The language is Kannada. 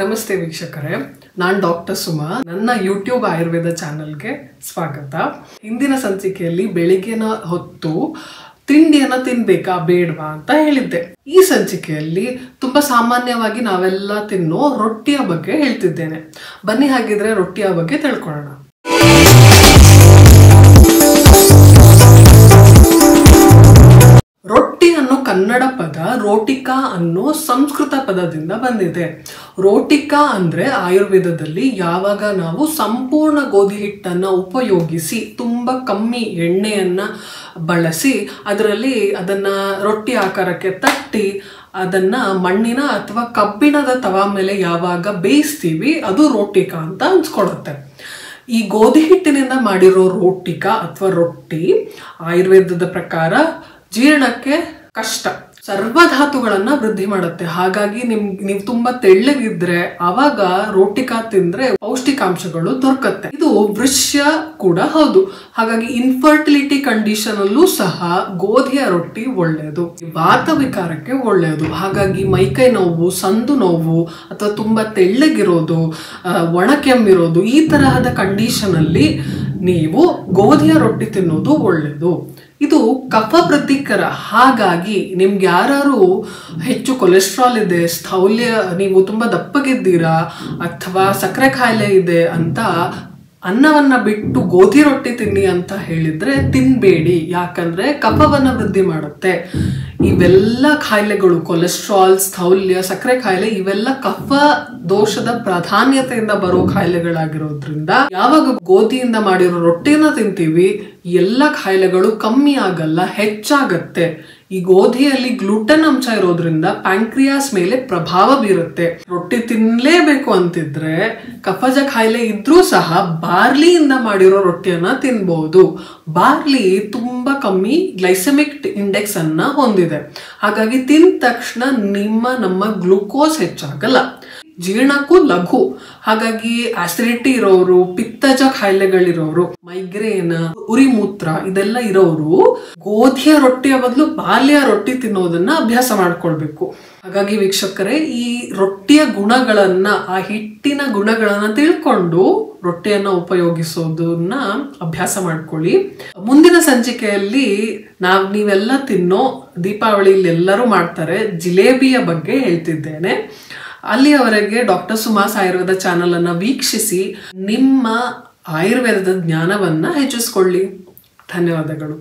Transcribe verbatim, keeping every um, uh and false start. ನಮಸ್ತೆ ವೀಕ್ಷಕರೇ, ನಾನು ಡಾಕ್ಟರ್ ಸುಮಾ. ನನ್ನ YouTube ಆಯುರ್ವೇದ ಚಾನೆಲ್ಗೆ ಸ್ವಾಗತ. ಹಿಂದಿನ ಸಂಚಿಕೆಯಲ್ಲಿ ಬೆಳಿಗ್ಗೆನ ಹೊತ್ತು ತಿಂಡಿಯನ್ನ ತಿನ್ನಬೇಕಾ ಬೇಡವಾ ಅಂತ ಹೇಳಿದ್ದೆ. ಈ ಸಂಚಿಕೆಯಲ್ಲಿ ತುಂಬಾ ಸಾಮಾನ್ಯವಾಗಿ ನಾವೆಲ್ಲ ತಿನ್ನೋ ರೊಟ್ಟಿಯ ಬಗ್ಗೆ ಹೇಳ್ತಿದ್ದೇನೆ. ಬನ್ನಿ ಹಾಗಿದ್ರೆ ರೊಟ್ಟಿಯ ಬಗ್ಗೆ ತಿಳ್ಕೊಳ್ಳೋಣ. कन्नड़ पद रोटिका अन्नो संस्कृत पददिंद बंदिदे. रोटिका अंद्रे आयुर्वेददल्ली यावाग नावु संपूर्ण गोधि हिट्टन्न उपयोगिसि तुंबा कम्मी एण्णेयन्न बळसि अदरल्ली अदन्न रोट्टी आकारक्के तट्टि ಅದನ್ನ ಮಣ್ಣಿನ ಅಥವಾ ಕಬ್ಬಿಣದ ತವಾ ಮೇಲೆ ಯಾವಾಗ ಬೇಯಿಸ್ತೀವಿ ಅದು ರೋಟಿಕಾ ಅಂತ ಅನ್ಸ್ಕೊಳ್ಳುತ್ತೆ. ಈ ಗೋಧಿ ಹಿಟ್ಟಿನಿಂದ ಮಾಡಿರೋ ರೋಟಿಕಾ ಅಥವಾ ರೊಟ್ಟಿ ಆಯುರ್ವೇದದ ಪ್ರಕಾರ ಜೀರ್ಣಕ್ಕೆ ಕಷ್ಟ, ಸರ್ವಧಾತುಗಳನ್ನು ವೃದ್ಧಿ ಮಾಡುತ್ತೆ. ಹಾಗಾಗಿ ನಿಮ್ ನೀವು ತುಂಬಾ ತೆಳ್ಳಗಿದ್ರೆ ಆವಾಗ ರೋಟಿಕಾ ತಿಂದ್ರೆ ಪೌಷ್ಟಿಕಾಂಶಗಳು ದೊರಕುತ್ತೆ. ಇದು ವೃಶ್ಯ ಕೂಡ ಹೌದು. ಹಾಗಾಗಿ ಇನ್ಫರ್ಟಿಲಿಟಿ ಕಂಡೀಷನ್ ಅಲ್ಲೂ ಸಹ ಗೋಧಿಯ ರೊಟ್ಟಿ ಒಳ್ಳೆಯದು, ವಾತ ವಿಕಾರಕ್ಕೆ ಒಳ್ಳೆಯದು. ಹಾಗಾಗಿ ಮೈಕೈ ನೋವು, ಸಂದು ನೋವು ಅಥವಾ ತುಂಬಾ ತೆಳ್ಳಗಿರೋದು, ಒಣಕೆಮ್ಮಿರೋದು, ಈ ತರಹದ ಕಂಡೀಷನ್ ಅಲ್ಲಿ ನೀವು ಗೋಧಿಯ ರೊಟ್ಟಿ ತಿನ್ನೋದು ಒಳ್ಳೆಯದು. ಇದು ಕಫ ಪ್ರತಿಕರ. ಹಾಗಾಗಿ ನಿಮಗೆ ಯಾರಾದರೂ ಹೆಚ್ಚು ಕೊಲೆಸ್ಟ್ರಾಲ್ ಇದೆ, ಸ್ಥೌಲ್ಯ, ನೀವು ತುಂಬ ದಪ್ಪಗಿದ್ದೀರಾ ಅಥವಾ ಸಕ್ಕರೆ ಕಾಯಿಲೆ ಇದೆ ಅಂತ ಅನ್ನವನ್ನ ಬಿಟ್ಟು ಗೋಧಿ ರೊಟ್ಟಿ ತಿನ್ನಿ ಅಂತ ಹೇಳಿದ್ರೆ ತಿನ್ನಬೇಡಿ. ಯಾಕಂದ್ರೆ ಕಫವನ್ನು ವೃದ್ಧಿ ಮಾಡುತ್ತೆ. ಇವೆಲ್ಲ ಕಾಯಿಲೆಗಳು, ಕೊಲೆಸ್ಟ್ರಾಲ್, ಸ್ಥೌಲ್ಯ, ಸಕ್ಕರೆ ಕಾಯಿಲೆ, ಇವೆಲ್ಲ ಕಫ ದೋಷದ ಪ್ರಾಧಾನ್ಯತೆಯಿಂದ ಬರೋ ಕಾಯಿಲೆಗಳಾಗಿರೋದ್ರಿಂದ ಯಾವಾಗ ಗೋಧಿಯಿಂದ ಮಾಡಿರೋ ರೊಟ್ಟಿನ ತಿಂತೀವಿ ಎಲ್ಲ ಕಾಯಿಲೆಗಳು ಕಮ್ಮಿ ಆಗಲ್ಲ, ಹೆಚ್ಚಾಗತ್ತೆ. ಈ ಗೋಧಿಯಲ್ಲಿ ಗ್ಲೂಟನ್ ಅಂಶ ಇರೋದ್ರಿಂದ ಪ್ಯಾಂಕ್ರಿಯಾಸ್ ಮೇಲೆ ಪ್ರಭಾವ ಬೀರುತ್ತೆ. ರೊಟ್ಟಿ ತಿನ್ನಲೇಬೇಕು ಅಂತಿದ್ರೆ ಕಫಜ ಕಾಯಿಲೆ ಇದ್ರೂ ಸಹ ಬಾರ್ಲಿಯಿಂದ ಮಾಡಿರೋ ರೊಟ್ಟಿಯನ್ನ ತಿನ್ಬಹುದು. ಬಾರ್ಲಿ ತುಂಬಾ ಕಮ್ಮಿ ಗ್ಲೈಸೆಮಿಕ್ ಇಂಡೆಕ್ಸ್ ಅನ್ನ ಹೊಂದಿದೆ. ಹಾಗಾಗಿ ತಿಂದ ತಕ್ಷಣ ನಿಮ್ಮ ನಮ್ಮ ಗ್ಲೂಕೋಸ್ ಹೆಚ್ಚಾಗಲ್ಲ, ಜೀರ್ಣಕ್ಕೂ ಲಘು. ಹಾಗಾಗಿ ಆಸಿಡಿಟಿ ಇರೋರು, ಪಿತ್ತಜ ಕಾಯಿಲೆಗಳಿರೋರು, ಮೈಗ್ರೇನ್, ಉರಿಮೂತ್ರ ಇದೆಲ್ಲ ಇರೋರು ಗೋಧಿಯ ರೊಟ್ಟಿಯ ಬದಲು ಬಾಲ್ಯ ರೊಟ್ಟಿ ತಿನ್ನೋದನ್ನ ಅಭ್ಯಾಸ ಮಾಡ್ಕೊಳ್ಬೇಕು. ಹಾಗಾಗಿ ವೀಕ್ಷಕರೇ, ಈ ರೊಟ್ಟಿಯ ಗುಣಗಳನ್ನ, ಆ ಹಿಟ್ಟಿನ ಗುಣಗಳನ್ನ ತಿಳ್ಕೊಂಡು ರೊಟ್ಟಿಯನ್ನ ಉಪಯೋಗಿಸೋದನ್ನ ಅಭ್ಯಾಸ ಮಾಡ್ಕೊಳ್ಳಿ. ಮುಂದಿನ ಸಂಚಿಕೆಯಲ್ಲಿ ನಾವ್ ನೀವೆಲ್ಲ ತಿನ್ನೋ, ದೀಪಾವಳಿಯಲ್ಲಿ ಎಲ್ಲರೂ ಮಾಡ್ತಾರೆ, ಜಿಲೇಬಿಯ ಬಗ್ಗೆ ಹೇಳ್ತಿದ್ದೇನೆ. ಅಲ್ಲಿಯವರೆಗೆ ಡಾಕ್ಟರ್ ಸುಮಾಸ್ ಆಯುರ್ವೇದ ಚಾನೆಲ್ ಅನ್ನು ವೀಕ್ಷಿಸಿ ನಿಮ್ಮ ಆಯುರ್ವೇದದ ಜ್ಞಾನವನ್ನು ಹೆಚ್ಚಿಸಿಕೊಳ್ಳಿ. ಧನ್ಯವಾದಗಳು.